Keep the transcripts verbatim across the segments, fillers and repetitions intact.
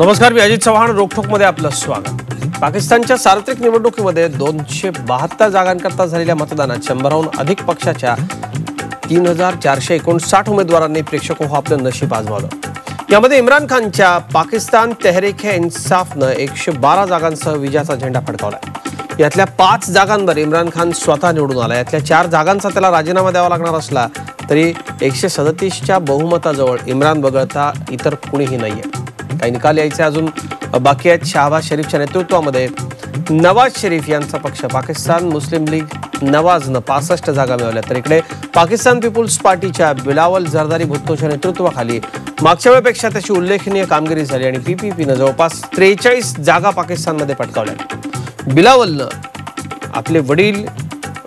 नमस्कार, मी अजित चव्हाण. रोखठोकमध्ये आपलं स्वागत. पाकिस्तानच्या सार्वत्रिक निवडणुकीमध्ये दोनशे बहात्तर जागांकरता झालेल्या मतदानात शंभराहून अधिक पक्षाच्या तीन हजार चारशे एकोणसाठ उमेदवारांनी प्रेक्षक हो आपलं नशीब आजमावलं. यामध्ये इम्रान खानच्या पाकिस्तान तेहरीक इन्साफनं एकशे बारा जागांसह विजयाचा झेंडा फडकावला. यातल्या पाच जागांवर इम्रान खान स्वतः निवडून आला. यातल्या चार जागांचा त्याला राजीनामा द्यावा लागणार असला तरी एकशे सदतीसच्या बहुमताजवळ इम्रान वगळता इतर कुणीही नाहीये. काही निकाल यायचे अजून बाकी आहेत. शाहबाज शरीफच्या नेतृत्वामध्ये नवाज शरीफ यांचा पक्ष पाकिस्तान मुस्लिम लीग नवाजनं पासष्ट जागा मिळवल्या, तर इकडे पाकिस्तान पीपुल्स पार्टीच्या बिलावल जरदारी भुट्टोच्या नेतृत्वाखाली मागच्या वेळेपेक्षा त्याची उल्लेखनीय कामगिरी झाली आणि पीपीपीनं जवळपास त्रेचाळीस जागा पाकिस्तानमध्ये पटकावल्या. बिलावलनं आपले वडील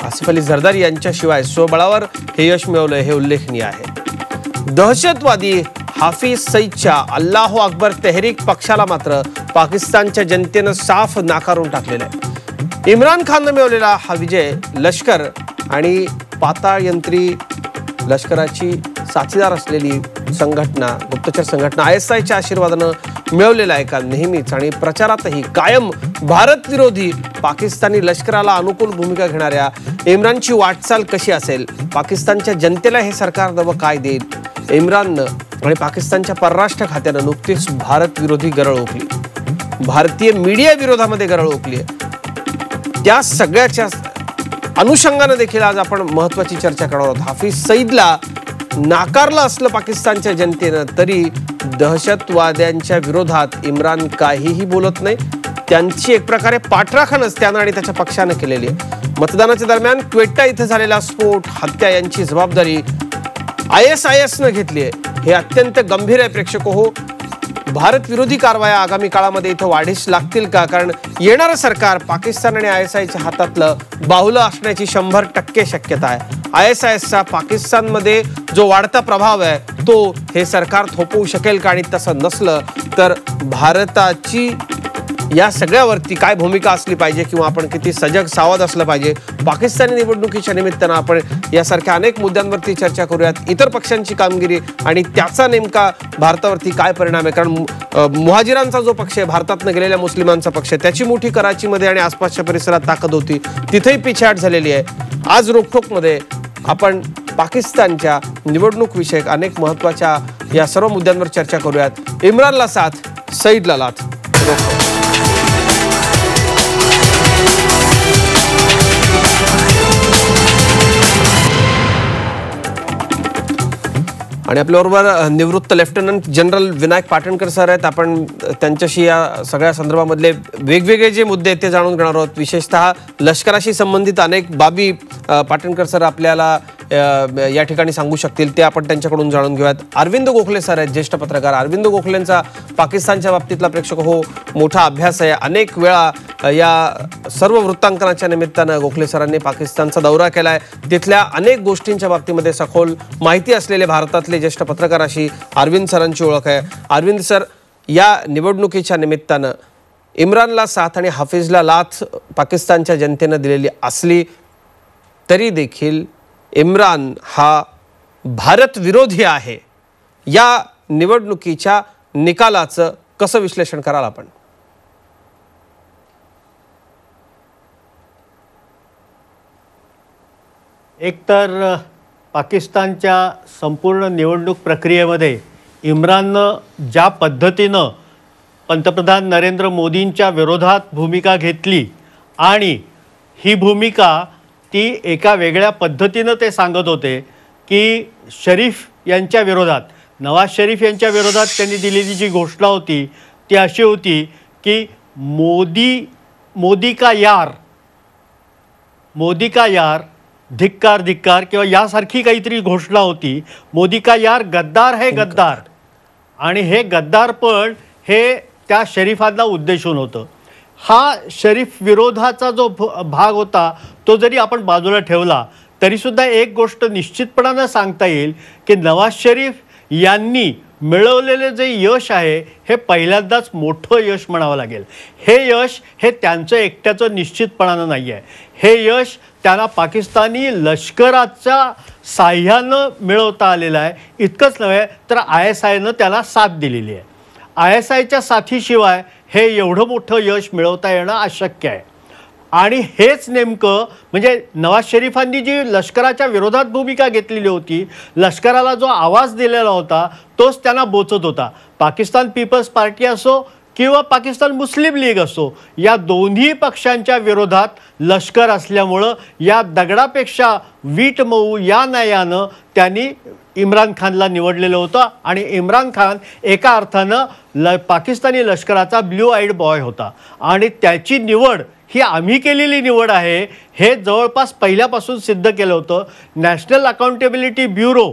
आसिफ अली जरदारी यांच्याशिवाय स्वबळावर हे यश मिळवलं, हे उल्लेखनीय आहे. दहशतवादी हाफिज सईदच्या अल्लाह अकबर तेहरीक पक्षाला मात्र पाकिस्तानच्या जनतेनं साफ नाकारून टाकलेलं आहे. इम्रान खाननं मिळवलेला हा विजय लष्कर आणि पाताळयंत्री लष्कराची साथीदार असलेली संघटना गुप्तचर संघटना आय एस आयच्या आशीर्वादानं मिळवलेला आहे का नेहमीच आणि प्रचारातही कायम भारत विरोधी पाकिस्तानी लष्कराला अनुकूल भूमिका घेणाऱ्या इम्रानची वाटचाल कशी असेल, पाकिस्तानच्या जनतेला हे सरकार नवं काय देईल. इम्राननं आणि पाकिस्तानच्या परराष्ट्र खात्यानं नुकतीच भारत विरोधी गरळ ओकली, भारतीय मीडिया विरोधामध्ये गरळ ओकली. त्या सगळ्याच्या अनुषंगानं देखील आज आपण महत्त्वाची चर्चा करणार आहोत. हाफिज सईदला नाकारलं असलं पाकिस्तानच्या जनतेनं तरी दहशतवाद्यांच्या विरोधात इम्रान काहीही बोलत नाही. त्यांची एक प्रकारे पाठराखणच त्यानं आणि त्याच्या पक्षानं केलेली आहे. मतदानाच्या दरम्यान क्वेटा इथं झालेला स्फोट हत्या यांची जबाबदारी आय एस आय एसनं घेतली आहे. हे अत्यंत गंभीर आहे प्रेक्षक हो. भारत विरोधी कारवाया आगामी काळामध्ये इथं वाढीस लागतील का, कारण येणारं सरकार पाकिस्तान आणि आय एस आयच्या हातातलं बाहुलं असण्याची शंभर टक्के शक्यता आहे. आय एस आय एसचा पाकिस्तानमध्ये जो वाढता प्रभाव आहे तो हे सरकार थोपवू शकेल का, आणि तसं नसलं तर भारताची या सगळ्यावरती काय भूमिका असली पाहिजे किंवा आपण किती सजग सावध असलं पाहिजे. पाकिस्तानी निवडणुकीच्या निमित्तानं आपण यासारख्या अनेक मुद्द्यांवरती चर्चा करूयात. इतर पक्षांची कामगिरी आणि त्याचा नेमका भारतावरती काय परिणाम आहे, कारण मुहाजिरांचा जो पक्ष आहे, भारतातनं गेलेल्या मुस्लिमांचा पक्ष, त्याची मोठी कराचीमध्ये आणि आसपासच्या परिसरात ताकद होती, तिथेही पिछेहाट झालेली आहे. आज रोखठोकमध्ये आपण पाकिस्तानच्या निवडणूक विषयक अनेक महत्त्वाच्या या सर्व मुद्द्यांवर चर्चा करूयात. इम्रानला साथ, सईदला लाथ. आणि आपल्याबरोबर निवृत्त lieutenant general Vinayak Patankar sir आहेत. आपण त्यांच्याशी या सगळ्या संदर्भामधले वेगवेगळे जे मुद्दे आहेत ते जाणून घेणार आहोत. विशेषतः लष्कराशी संबंधित अनेक बाबी पाटणकर सर आपल्याला या ठिकाणी सांगू शकतील, ते आपण त्यांच्याकडून जाणून घेऊयात. अरविंद गोखले सर आहेत, ज्येष्ठ पत्रकार. अरविंद गोखलेंचा पाकिस्तानच्या बाबतीतला प्रेक्षक हो मोठा अभ्यास आहे. अनेक वेळा या सर्व वृत्तांकनाच्या निमित्तानं गोखले सरांनी पाकिस्तानचा दौरा केला आहे. तिथल्या अनेक गोष्टींच्या बाबतीमध्ये सखोल माहिती असलेले भारतातले ज्येष्ठ पत्रकाराशी अरविंद सरांची ओळख आहे. अरविंद सर, या निवडणुकीच्या निमित्तानं इम्रानला साथ आणि हाफिजला लाथ पाकिस्तानच्या जनतेनं दिलेली असली तरी देखील इम्रान हा भारत विरोधी आहे, या निवडणुकीच्या निकालाचं कसं विश्लेषण कराल आपण? एकतर पाकिस्तानच्या संपूर्ण निवडणूक प्रक्रियेमध्ये इम्राननं ज्या पद्धतीनं पंतप्रधान नरेंद्र मोदींच्या विरोधात भूमिका घेतली आणि ही भूमिका ती एका वेगळ्या पद्धतीनं ते सांगत होते की शरीफ यांच्या विरोधात, नवाज शरीफ यांच्या विरोधात त्यांनी दिलेली जी घोषणा होती ती अशी होती की मोदी मोदी का यार, मोदी का यार धिक्कार धिक्कार किंवा यासारखी काहीतरी घोषणा होती. मोदी का यार गद्दार है गद्दार, आणि हे गद्दारपण हे त्या शरीफांना उद्देशून होतं. हा शरीफ विरोधाचा जो भाग होता तो जरी आपण बाजूला ठेवला तरीसुद्धा एक गोष्ट निश्चितपणानं सांगता येईल की नवाज शरीफ यांनी मिळवलेले जे यश आहे हे पहिल्यांदाच मोठं यश म्हणावं लागेल. हे यश हे त्यांचं एकट्याचं निश्चितपणानं नाही आहे. हे यश त्यांना पाकिस्तानी लष्कराच्या साह्यानं मिळवता आलेलं आहे. इतकंच नव्हे तर आय एस आयनं त्याला साथ दिलेली आहे. आय एस आयच्या साथीशिवाय हे एवढं मोठं यश मिळवता येणं अशक्य आहे। आणि हेच नेमकं म्हणजे नवाज शरीफांनी जी लष्कराच्या विरोधात भूमिका घेतलेली होती, लष्कराला जो आवाज दिलेला होता तोच त्यांना बोचत होता। पाकिस्तान पीपल्स पार्टी असो किंवा पाकिस्तान मुस्लिम लीग असो, या दोन्ही पक्षांच्या विरोधात लष्कर असल्यामुळं या दगडापेक्षा वीट मऊ या न्यायानं त्यांनी इम्रान खानला निवडलेलं होतं। आणि इम्रान खान एका अर्थानं ल पाकिस्तानी लष्कराचा ब्लू आईड बॉय होता आणि त्याची निवड ही आम्ही केलेली निवड आहे हे जवळपास पहिल्यापासून सिद्ध केलं होतं। नॅशनल अकाउंटेबिलिटी ब्युरो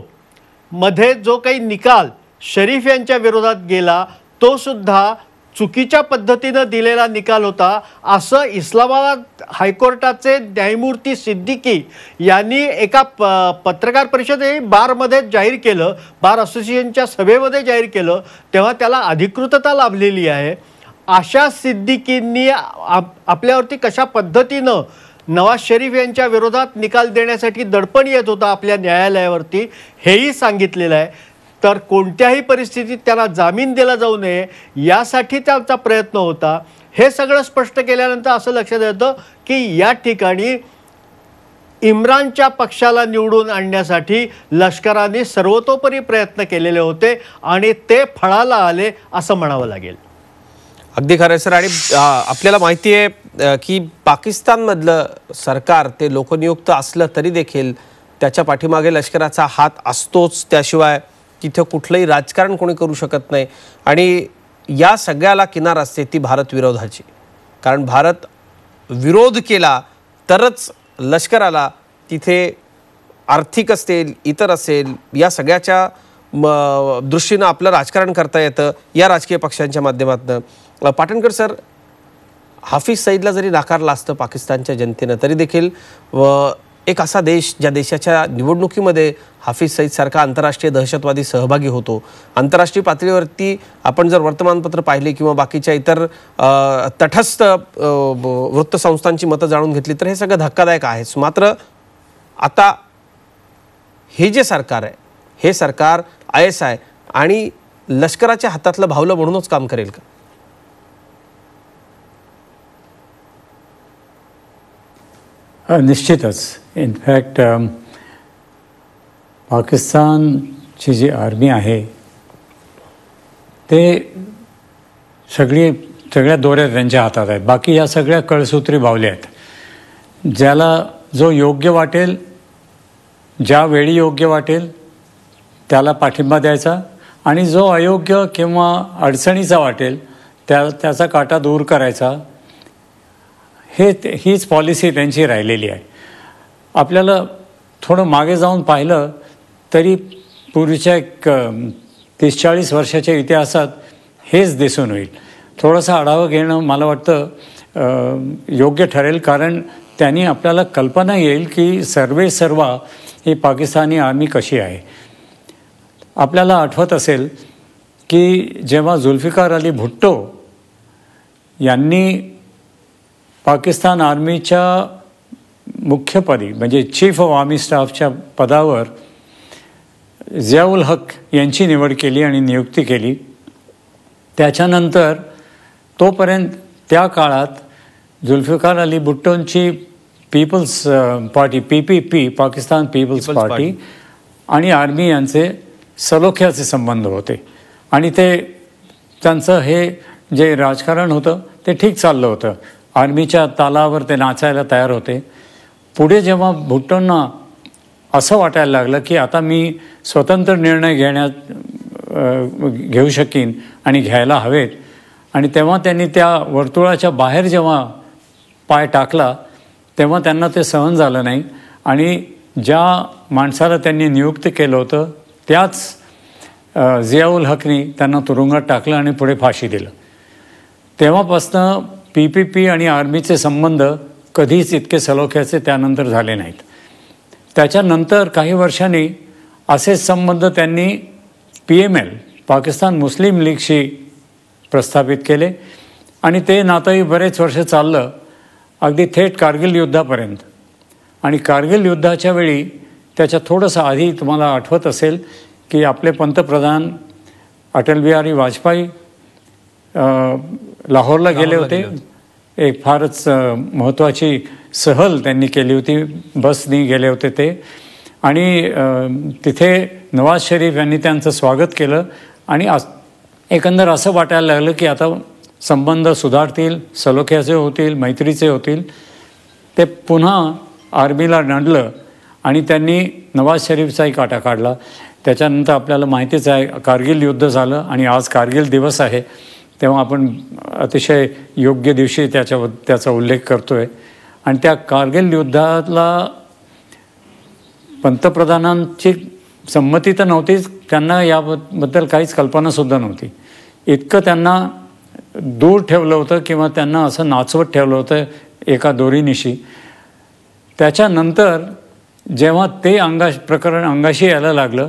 मध्ये जो काही निकाल शरीफ यांच्या विरोधात गेला तो सुद्धा चुकीच्या पद्धतीने दिलेला निकाल होता असं इस्लामाबाद हायकोर्टाचे न्यायमूर्ती सिद्दीकी यांनी एका प पत्रकार परिषदे बारमध्ये जाहीर केलं, बार असोसिएशनच्या सभेमध्ये जाहीर केलं तेव्हा त्याला अधिकृतता लाभलेली आहे। आशा सिद्दीकींनी आप आपल्यावरती कशा पद्धतीनं नवाज शरीफ यांच्या विरोधात निकाल देण्यासाठी दडपण येत होता आपल्या न्यायालयावरती हेही सांगितलेलं आहे। तर कोणत्याही परिस्थितीत त्याला जामीन दिला जाऊ नये यासाठी त्यांचा प्रयत्न होता। हे सगळं स्पष्ट केल्यानंतर असं लक्षात येतं की या ठिकाणी इम्रानच्या पक्षाला निवडून आणण्यासाठी लष्कराने सर्वतोपरी प्रयत्न केलेले होते आणि ते फळाला आले असं म्हणावं लागेल। अगदी खरं सर। आणि आपल्याला माहिती आहे की पाकिस्तानमधलं सरकार ते लोकनियुक्त असलं तरी देखील त्याच्या पाठीमागे लष्कराचा हात असतोच, त्याशिवाय तिथे कुठलंही राजकारण कोणी करू शकत नाही। आणि या सगळ्याला किनार असते ती भारत विरोधाची, कारण भारत विरोध केला तरच लष्कराला तिथे आर्थिक असेल इतर असेल या सगळ्याच्या म दृष्टीनं आपलं राजकारण करता येतं या राजकीय पक्षांच्या माध्यमातून। पाटणकर सर, हाफिज सईदला जरी नाकारला असतं पाकिस्तानच्या जनतेनं तरी देखील व एक असा देश ज्या देशाच्या निवडणुकीमध्ये हाफिज सईदसारखा आंतरराष्ट्रीय दहशतवादी सहभागी होतो, आंतरराष्ट्रीय पातळीवरती आपण जर वर्तमानपत्र पाहिले किंवा बाकीच्या इतर तटस्थ वृत्तसंस्थांची मतं जाणून घेतली तर हे सगळं धक्कादायक आहेच। मात्र आता हे जे सरकार आहे हे सरकार आय एस आय आणि लष्कराच्या हातातलं भावलं म्हणूनच काम करेल का? निश्चितच। इनफॅक्ट पाकिस्तानची जी आर्मी आहे ते सगळी सगळ्या दोऱ्या त्यांच्या हातात आहेत, बाकी या सगळ्या कळसूत्री बावल्या आहेत। ज्याला जो योग्य वाटेल ज्यावेळी योग्य वाटेल त्याला पाठिंबा द्यायचा आणि जो अयोग्य किंवा अडचणीचा वाटेल त्या त्याचा काटा दूर करायचा, हे हीच पॉलिसी त्यांची राहिलेली आहे। आपल्याला थोडं मागे जाऊन पाहिलं तरी पूर्वीच्या एक तीस चाळीस वर्षाच्या इतिहासात हेच दिसून येईल। थोडासा आढावा घेणं मला वाटतं योग्य ठरेल, कारण त्यांनी आपल्याला कल्पना येईल की सर्वे सर्वा ही पाकिस्तानी आर्मी कशी आहे। आपल्याला आठवत असेल की जेव्हा जुल्फिकार अली भुट्टो यांनी पाकिस्तान आर्मीच्या मुख्यपदी म्हणजे चीफ ऑफ आर्मी स्टाफच्या पदावर जियाउल हक यांची निवड केली आणि नियुक्ती केली, त्याच्यानंतर तोपर्यंत त्या काळात जुल्फिकार अली भुट्टोंची people's party P P P Pakistan people's party आणि आर्मी यांचे सलोख्याचे संबंध होते आणि ते त्यांचं हे जे राजकारण होतं ते ठीक चाललं होतं। आर्मीच्या तालावर ते नाचायला तयार होते। पुढे जेव्हा भुट्टोंना असं वाटायला लागलं की आता मी स्वतंत्र निर्णय घेण्यात घेऊ शकीन आणि घ्यायला हवेत, आणि तेव्हा त्यांनी त्या वर्तुळाच्या बाहेर जेव्हा पाय टाकला तेव्हा त्यांना ते सहन झालं नाही आणि ज्या माणसाला त्यांनी नियुक्त केलं होतं त्याच जियाउल हकनी त्यांना तुरुंगात टाकलं आणि पुढे फाशी दिलं। तेव्हापासनं पी पी पी आणि आर्मीचे संबंध कधीच इतके सलोख्याचे त्यानंतर झाले नाहीत। त्याच्यानंतर काही वर्षांनी असेच संबंध त्यांनी P M L Pakistan Muslim लीगशी प्रस्थापित केले आणि ते नातंही बरेच वर्ष चाललं अगदी थेट कारगिल युद्धापर्यंत। आणि कारगिल युद्धाच्या वेळी त्याच्या थोडंसं आधी तुम्हाला आठवत असेल की आपले पंतप्रधान अटल बिहारी वाजपेयी लाहौरला गेले होते. एक फारच महत्त्वाची सहल त्यांनी केली होती, बसनी गेले होते ते. आणि तिथे नवाज शरीफ यांनी त्यांचं स्वागत केलं आणि एकंदर असं वाटायला लागलं की आता संबंध सुधारतील, सलोख्याचे होतील, मैत्रीचे होतील. ते पुन्हा आर्मीला नांदलं आणि त्यांनी नवाज शरीफचाही काटा काढला. त्याच्यानंतर आपल्याला माहितीच आहे कारगिल युद्ध झालं आणि आज कारगिल दिवस आहे, तेव्हा आपण अतिशय योग्य दिवशी त्याच्या त्याचा उल्लेख करतो आहे. आणि त्या कारगिल युद्धातला पंतप्रधानांची संमती तर नव्हतीच, त्यांना याबद्दल काहीच कल्पनासुद्धा नव्हती. इतकं त्यांना दूर ठेवलं होतं किंवा त्यांना असं नाचवत ठेवलं होतं एका दोरीनिशी. त्याच्यानंतर जेव्हा ते अंगाश प्रकरण अंगाशी यायला लागलं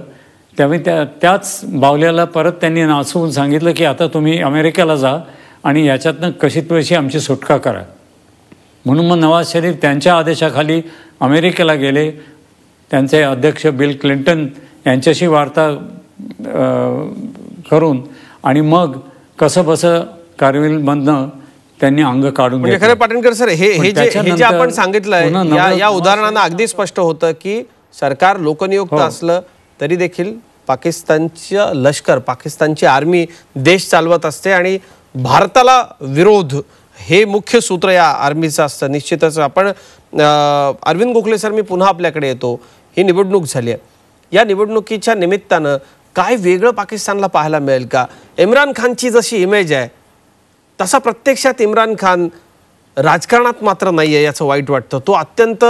त्यावेळी त्या त्याच बावल्याला परत त्यांनी नाचवून सांगितलं की आता तुम्ही अमेरिकेला जा आणि याच्यातनं कशी तशी आमची सुटका करा. म्हणून मग नवाज शरीफ त्यांच्या आदेशाखाली अमेरिकेला गेले. त्यांचे अध्यक्ष बिल क्लिंटन यांच्याशी वार्ता करून आणि मग कसं बसं कारगिलमधनं त्यांनी अंग काढून घेतलं. खरं पाटणकर सर, हे हे जे आपण सांगितलं या उदाहरणांना अगदी स्पष्ट होतं की सरकार लोकनियुक्त असलं तरी देखील पाकिस्तानचं लष्कर, पाकिस्तानची आर्मी देश चालवत असते आणि भारताला विरोध हे मुख्य सूत्र या आर्मीचं असतं. निश्चितच आपण अरविंद गोखले सर, मी पुन्हा आपल्याकडे येतो. ही निवडणूक झाली आहे, या निवडणुकीच्या निमित्तानं काय वेगळं पाकिस्तानला पाहायला मिळेल का? इम्रान खानची जशी इमेज आहे तसा प्रत्यक्षात इम्रान खान राजकारणात मात्र नाही आहे, याचं वाईट वाटतं. तो अत्यंत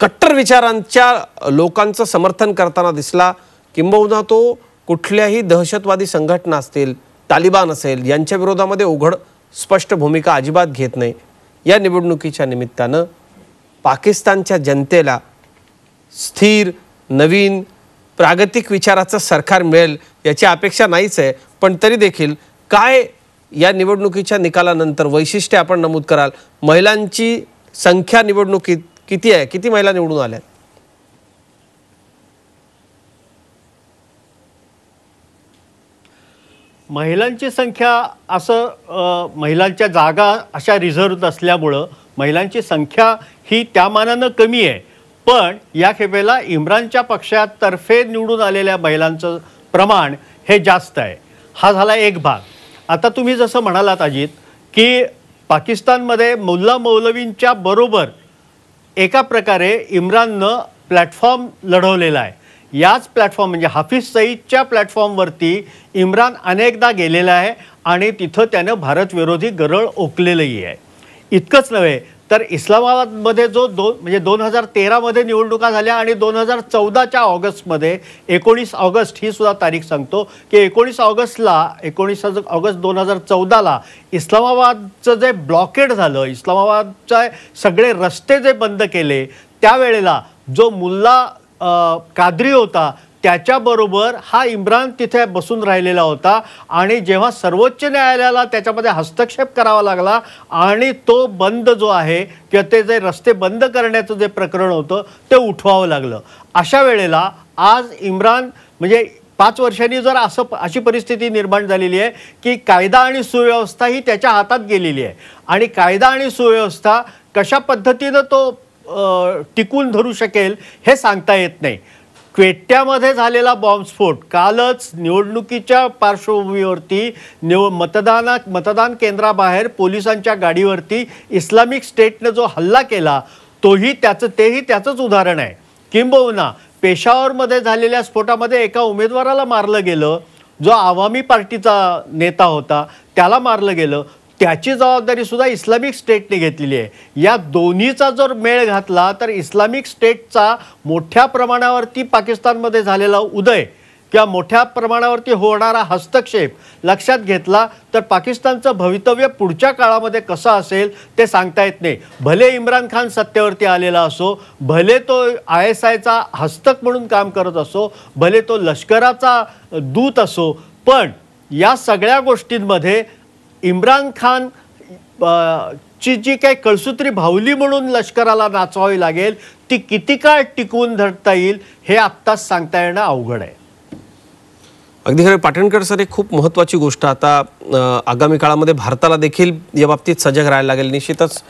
कट्टर विचारांच्या लोकांचं समर्थन करताना दिसला, किंबहुना तो कुठल्याही दहशतवादी संघटना असतील, तालिबान असेल, यांच्या विरोधामध्ये उघड स्पष्ट भूमिका अजिबात घेत नाही. या निवडणुकीच्या निमित्तानं पाकिस्तानच्या जनतेला स्थिर, नवीन, प्रागतिक विचाराचं सरकार मिळेल याची अपेक्षा नाहीच आहे, पण तरी देखील काय या निवडणुकीच्या निकालानंतर वैशिष्ट्य आपण नमूद कराल? महिलांची संख्या निवडणुकीत किती आहे? किती महिला निवडून आल्या? महिलांची संख्या असं महिलांच्या जागा अशा रिझर्व्ह असल्यामुळं महिलांची संख्या ही त्या मानानं कमी आहे, पण या खेपेला इम्रानच्या पक्षातर्फे निवडून आलेल्या महिलांचं प्रमाण हे जास्त आहे. हा झाला एक भाग. आता तुम्ही जसं म्हणालात अजित, की पाकिस्तानमध्ये मुल्ला मौलवींच्या बरोबर एका प्रकारे इम्राननं प्लॅटफॉर्म लढवलेला आहे. याच प्लॅटफॉर्म म्हणजे हाफिज सईदच्या प्लॅटफॉर्मवरती इम्रान अनेकदा गेलेला आहे आणि तिथं त्यानं भारतविरोधी गरळ ओकलेलंही आहे. इतकंच नव्हे तर इस्लामाबादमध्ये जो दो म्हणजे दोन हजार तेरामध्ये निवडणुका झाल्या आणि दोन हजार चौदाच्या ऑगस्टमध्ये एकोणीस ऑगस्ट ही सुद्धा तारीख सांगतो की एकोणीस ऑगस्टला एकोणीस ऑगस्ट दोन हजार चौदाला इस्लामाबादचं जे ब्लॉकेड झालं, इस्लामाबादचा सगळे रस्ते जे बंद केले, त्यावेळेला जो मुल्ला कादरी होता त्याच्याबरोबर हा इम्रान तिथे बसून राहिलेला होता आणि जेव्हा सर्वोच्च न्यायालयाला त्याच्यामध्ये हस्तक्षेप करावा लागला आणि तो बंद जो आहे किंवा ते जे रस्ते बंद करण्याचं जे प्रकरण होतं ते उठवावं लागलं, अशा वेळेला आज इम्रान म्हणजे पाच वर्षांनी जर असं अशी परिस्थिती निर्माण झालेली आहे की कायदा आणि सुव्यवस्था ही त्याच्या हातात गेलेली आहे आणि कायदा आणि सुव्यवस्था कशा पद्धतीनं तो टिकून धरू शकेल हे सांगता येत नाही. क्वेट्ट्यामध्ये झालेला बॉम्बस्फोट, कालच निवडणुकीच्या पार्श्वभूमीवरती निव मतदाना मतदान केंद्राबाहेर पोलिसांच्या गाडीवरती इस्लामिक स्टेटनं जो हल्ला केला तोही त्याचं तेही त्याचंच उदाहरण आहे. किंबहुना पेशावरमध्ये झालेल्या स्फोटामध्ये एका उमेदवाराला मारलं गेलं, जो आवामी पार्टीचा नेता होता त्याला मारलं गेलं, त्याची जबाबदारी सुद्धा इस्लामिक स्टेटने घेतलेली आहे. या दोन्हीचा जर मेळ घातला तर इस्लामिक स्टेटचा मोठ्या प्रमाणावरती पाकिस्तानमध्ये झालेला उदय किंवा मोठ्या प्रमाणावरती होणारा हस्तक्षेप लक्षात घेतला तर पाकिस्तानचं भवितव्य पुढच्या काळामध्ये कसं असेल ते सांगता येत नाही. भले इम्रान खान सत्तेवरती आलेला असो, भले तो आय एस आयचा हस्तक म्हणून काम करत असो, भले तो लष्कराचा दूत असो, पण या सगळ्या गोष्टींमध्ये इम्रान खान ची जी काही कळसूत्री भावली म्हणून लष्कराला नाचवावी लागेल ती किती काळ टिकवून धरता येईल हे आत्ताच सांगता येणं अवघड आहे. अगदी खरे पाटणकर सर, एक खूप महत्त्वाची गोष्ट आता आगामी काळामध्ये भारताला देखील या बाबतीत सजग राहायला लागेल. निश्चितच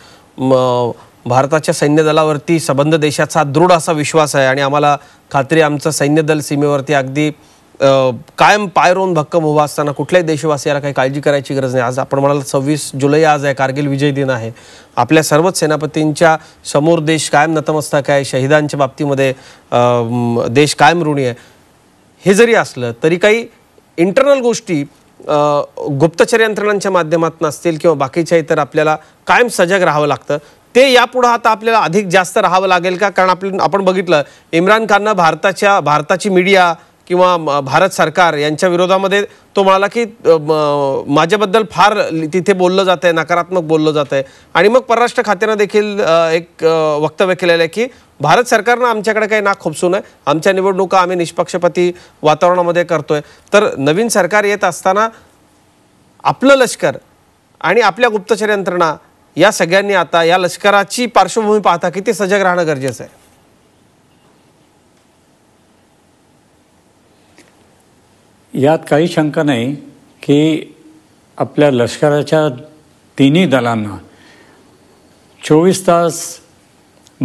भारताच्या सैन्य दलावरती संबंध देशाचा दृढ असा विश्वास आहे आणि आम्हाला खात्री आमचं सैन्य दल सीमेवरती अगदी कायम पायरोन भक्कम उभा असताना कुठल्याही देशवासियाला काही काळजी करायची गरज नाही. आज आपण म्हणाल सव्वीस जुलै आज आहे, कारगिल विजय दिन आहे. आपल्या सर्वच सेनापतींच्या समोर देश कायम नतमस्तक आहे. शहीदांच्या बाबतीमध्ये देश कायम ऋणी आहे. हे जरी असलं तरी काही इंटरनल गोष्टी गुप्तचर यंत्रणांच्या माध्यमातून असतील किंवा बाकीच्या इतर आपल्याला कायम सजग राहावं लागतं. ते यापुढे आता आपल्याला अधिक जास्त राहावं लागेल का? कारण आपण आपण बघितलं इम्रान खाननं भारताच्या भारताची मीडिया किंवा भारत सरकार यांच्या विरोधामध्ये तो म्हणाला की माझ्याबद्दल फार तिथे बोललं जात आहे, नकारात्मक बोललं जात आहे. आणि मग परराष्ट्र खात्यानं देखील एक वक्तव्य केलेलं आहे की भारत सरकारनं आमच्याकडे काही नाक खुपसून आहे, आमच्या निवडणुका आम्ही निष्पक्षपाती वातावरणामध्ये करतोय. तर नवीन सरकार येत असताना आपलं लष्कर आणि आपल्या गुप्तचर यंत्रणा या सगळ्यांनी आता या लष्कराची पार्श्वभूमी पाहता किती सजग राहणं गरजेचं आहे? यात काही शंका नाही की आपल्या लष्कराच्या तिन्ही दलांना चोवीस तास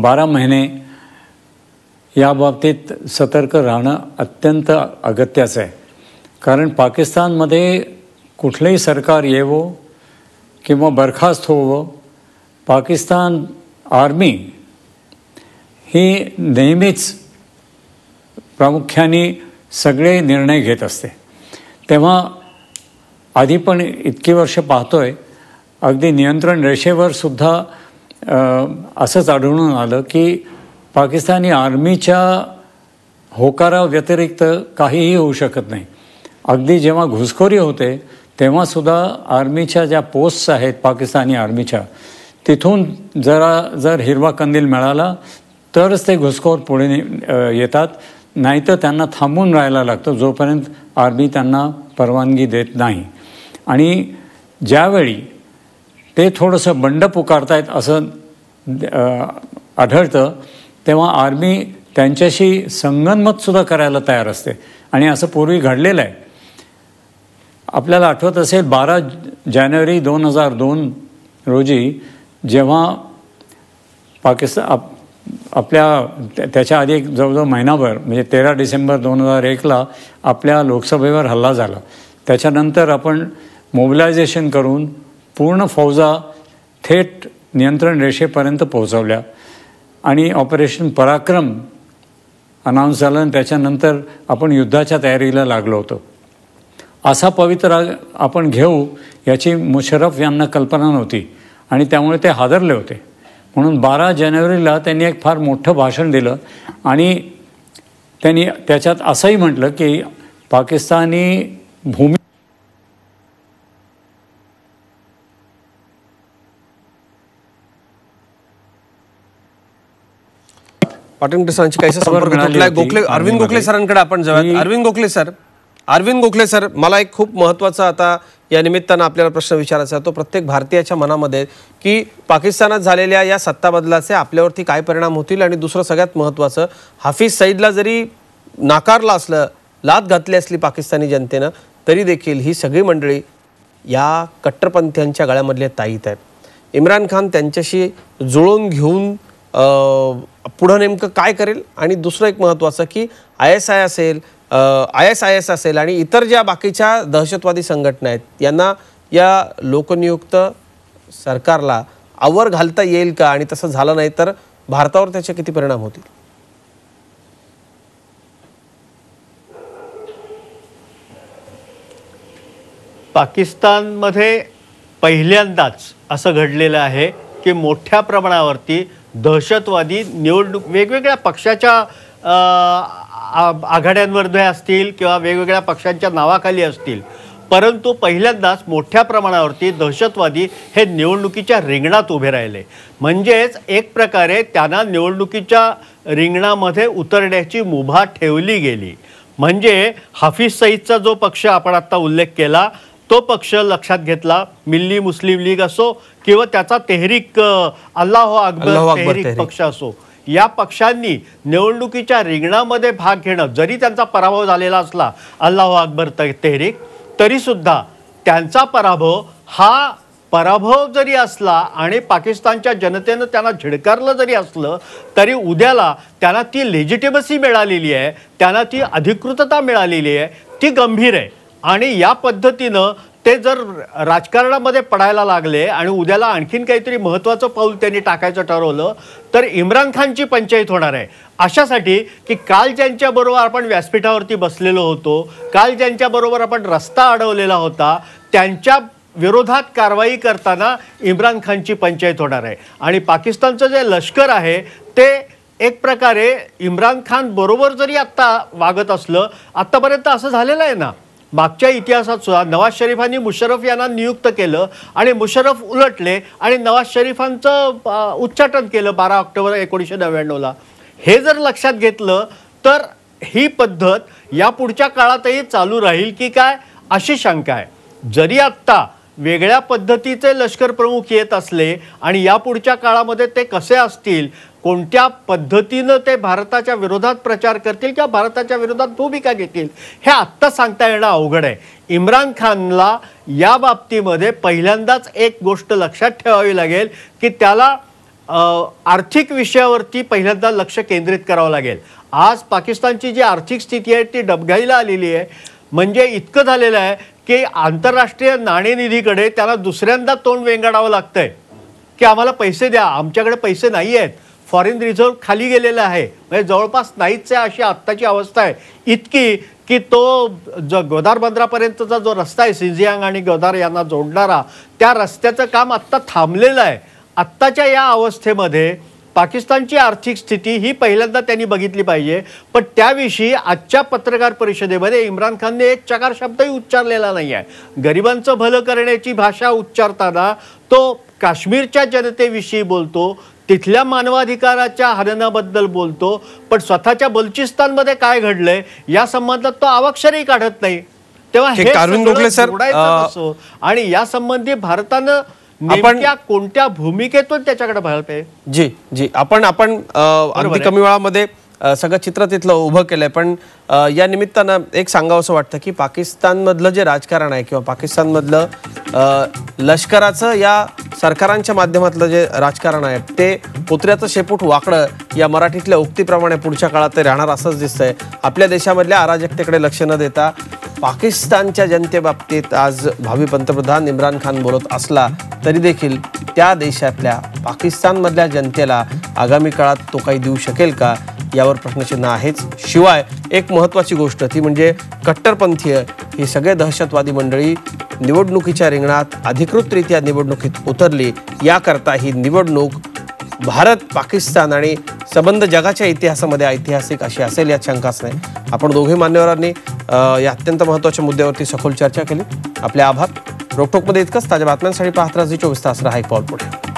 बारा महिने याबाबतीत सतर्क राहणं अत्यंत अगत्याचं आहे. कारण पाकिस्तानमध्ये कुठलंही सरकार येवो किंवा बरखास्त होवो, पाकिस्तान आर्मी ही नेहमीच प्रामुख्याने सगळे निर्णय घेत असते. तेव्हा आधी पण इतकी वर्ष पाहतोय, अगदी नियंत्रण रेषेवर सुद्धा असंच आढळून आलं की पाकिस्तानी आर्मीच्या होकाराव्यतिरिक्त काहीही होऊ शकत नाही. अगदी जेव्हा घुसखोरी होते तेव्हासुद्धा आर्मीच्या ज्या पोस्ट्स आहेत पाकिस्तानी आर्मीच्या, तिथून जरा जर हिरवा कंदील मिळाला तरच ते घुसखोर पुढे येतात, नाहीतर त्यांना थांबून राहायला लागतं जोपर्यंत आर्मी त्यांना परवानगी देत नाही. आणि ज्यावेळी ते थोडंसं बंड पुकारतायत असं आढळतं तेव्हा आर्मी त्यांच्याशी संगनमतसुद्धा करायला तयार असते. आणि असं पूर्वी घडलेलं आहे. आपल्याला आठवत असेल बारा जानेवारी दोन हजार दोन रोजी जेव्हा पाकिस्तान आपल्या त्याच्या आधी एक जवळजवळ महिनाभर म्हणजे तेरा डिसेंबर दोन हजार एकला आपल्या लोकसभेवर हल्ला झाला. त्याच्यानंतर आपण मोबिलायझेशन करून पूर्ण फौजा थेट नियंत्रण रेषेपर्यंत पोहोचवल्या आणि ऑपरेशन पराक्रम अनाऊन्स झालं आणि त्याच्यानंतर आपण युद्धाच्या तयारीला लागलो होतो. असा पवित्रा आपण घेऊ याची मुशर्रफ यांना कल्पना नव्हती आणि त्यामुळे ते हादरले होते. म्हणून बारा जानेवारीला त्यांनी एक फार मोठं भाषण दिलं आणि त्यांनी त्याच्यात असंही म्हटलं की पाकिस्तानी भूमी पाटणकर सरांची काही संपर्क तुटलाय. गोखले अरविंद गोखले सरांकडे आपण जाऊयात. अरविंद गोखले सर अरविंद गोखले सर मला एक खूप महत्त्वाचा आता या निमित्तानं आपल्याला प्रश्न विचारायचा तो प्रत्येक भारतीयाच्या मनामध्ये की पाकिस्तानात झालेल्या या सत्ता बदलाचे आपल्यावरती काय परिणाम होतील. आणि दुसरं सगळ्यात महत्त्वाचं, हाफिज सईदला जरी नाकारलं असलं, लाद घातली असली पाकिस्तानी जनतेनं, तरी देखील ही सगळी मंडळी या कट्टरपंथ्यांच्या गळ्यामधले ताईत आहेत. इम्रान खान त्यांच्याशी जुळवून घेऊन पुढं नेमकं काय करेल? आणि दुसरं एक महत्त्वाचं की आय एस आय असेल आय एस आय एस असेल आणि इतर ज्या बाकीच्या दहशतवादी संघटना आहेत यांना या लोकनियुक्त सरकारला आवर घालता येईल का? आणि तसं झालं नाही तर भारतावर त्याचे किती परिणाम होतील? पाकिस्तानमध्ये पहिल्यांदाच असं घडलेलं आहे की मोठ्या प्रमाणावरती दहशतवादी निवडणूक वेगवेगळ्या पक्षाच्या आघाड्यांमध्ये असतील किंवा वेगवेगळ्या पक्षांच्या नावाखाली असतील, परंतु पहिल्यांदाच मोठ्या प्रमाणावरती दहशतवादी हे निवडणुकीच्या रिंगणात उभे राहिले. म्हणजेच एक प्रकारे त्यांना निवडणुकीच्या रिंगणामध्ये उतरण्याची मुभा ठेवली गेली. म्हणजे हाफिज सईदचा जो पक्ष आपण आत्ता उल्लेख केला तो पक्ष लक्षात घेतला, मिल्ली मुस्लिम लीग असो किंवा त्याचा तेहरीक अल्लाह हो अकबर तेहरीक पक्ष असो, या पक्षांनी निवडणुकीच्या रिंगणामध्ये भाग घेणं, जरी त्यांचा पराभव झालेला असला अल्लाहू अकबर तहरीक, तरी सुद्धा त्यांचा पराभव हा पराभव जरी असला आणि पाकिस्तानच्या जनतेनं त्यांना झिडकारलं जरी असलं तरी उद्याला त्यांना ती लेजिटिमसी मिळालेली आहे, त्यांना ती अधिकृतता मिळालेली आहे, ती गंभीर आहे। आणि या पद्धतीनं ते जर राजकारणामध्ये पडायला लागले आणि उद्याला आणखीन काहीतरी महत्त्वाचं पाऊल त्यांनी टाकायचं ठरवलं तर इम्रान खानची पंचायत होणार आहे। अशासाठी की काल ज्यांच्याबरोबर आपण व्यासपीठावरती बसलेलो होतो, काल ज्यांच्याबरोबर आपण रस्ता अडवलेला होता, त्यांच्या विरोधात कारवाई करताना इम्रान खानची पंचायत होणार आहे। आणि पाकिस्तानचं जे लष्कर आहे ते एक प्रकारे इम्रान खान बरोबर जरी आत्ता वागत असलं, आत्तापर्यंत असं झालेलं आहे ना, मागच्या इतिहासात सुद्धा नवाज शरीफांनी मुशर्रफ यांना नियुक्त केलं आणि मुशर्रफ उलटले आणि नवाज शरीफांचं उच्चाटन केलं बारा ऑक्टोबर एकोणीसशे नव्याण्णवला। हे जर लक्षात घेतलं तर ही पद्धत या पुढच्या काळातही चालू राहील की काय अशी शंका आहे। जरी आत्ता वेगळ्या पद्धतीचे लष्कर प्रमुख येत असले आणि या पुढच्या काळामध्ये ते कसे असतील, कोणत्या पद्धतीनं ते भारताच्या विरोधात प्रचार करतील किंवा भारताच्या विरोधात भूमिका घेतील, हे आत्ता सांगता येणं अवघड आहे। इम्रान खानला या बाबतीमध्ये पहिल्यांदाच एक गोष्ट लक्षात ठेवावी लागेल की त्याला आर्थिक विषयावरती पहिल्यांदा लक्ष केंद्रित करावं लागेल। आज पाकिस्तानची जी आर्थिक स्थिती आहे ती डबघाईला आलेली आहे, म्हणजे इतकं झालेलं आहे की आंतरराष्ट्रीय नाणेनिधीकडे त्याला दुसऱ्यांदा तोंड वेंगाडावं लागतं आहे की आम्हाला पैसे द्या, आमच्याकडे पैसे नाही आहेत, फॉरेन रिझर्व्ह खाली गेलेलं आहे, म्हणजे जवळपास नाहीच आहे अशी आत्ताची अवस्था आहे। इतकी की तो ज गोदार बंदरापर्यंतचा जो रस्ता आहे सिंजियांग आणि गोदार यांना जोडणारा, त्या रस्त्याचं काम आत्ता थांबलेलं आहे। आत्ताच्या या अवस्थेमध्ये पाकिस्तानची आर्थिक स्थिती ही पहिल्यांदा त्यांनी बघितली पाहिजे। पण त्याविषयी आजच्या पत्रकार परिषदेमध्ये इम्रान खानने एक चकार शब्दही उच्चारलेला नाही आहे। गरिबांचं भलं करण्याची भाषा उच्चारताना तो काश्मीरच्या जनतेविषयी बोलतो, तिथल्या मानवाधिकाराच्या हननाबद्दल बोलतो, पण स्वतःच्या बलुचिस्तानमध्ये काय घडलंय या संबंधात तो अवाक्षरही काढत नाही। तेव्हा हे सोडायचं आणि या संबंधी भारतानं नेमक्या कोणत्या भूमिकेतून त्याच्याकडे पाहिजे। जी जी आपण आपण अगदी कमी वेळामध्ये सगळं चित्र तिथलं उभं केलंय, पण या निमित्तानं एक सांगावंसं वाटतं की पाकिस्तानमधलं जे राजकारण आहे किंवा पाकिस्तानमधलं लष्कराचं या सरकारांच्या माध्यमातलं जे राजकारण आहे ते पुत्र्याचं शेपूट वाकडं या मराठीतल्या उक्तीप्रमाणे पुढच्या काळात ते राहणार असंच दिसतंय। आपल्या देशामधल्या अराजकतेकडे लक्ष न देता पाकिस्तानच्या जनतेबाबतीत आज भावी पंतप्रधान इम्रान खान बोलत असला तरी देखील त्या देशातल्या पाकिस्तानमधल्या जनतेला आगामी काळात तो काही देऊ शकेल का यावर प्रश्नचिन्ह आहेच। शिवाय एक महत्त्वाची गोष्ट ती म्हणजे कट्टरपंथीय ही सगळे दहशतवादी मंडळी निवडणुकीच्या रिंगणात अधिकृतरित्या निवडणुकीत उतरली, याकरता ही निवडणूक भारत पाकिस्तान आणि संबंध जगाच्या इतिहासामध्ये ऐतिहासिक अशी असेल यात शंकाच नाही। आपण दोघे मान्यवरांनी या अत्यंत महत्त्वाच्या मुद्द्यावरती सखोल चर्चा केली, आपले आभार। रोखोकमध्ये इतकंच, ताज्या बातम्यांसाठी पाहत राहा झी चोवीस तास, राहा एक पाऊल पुढे।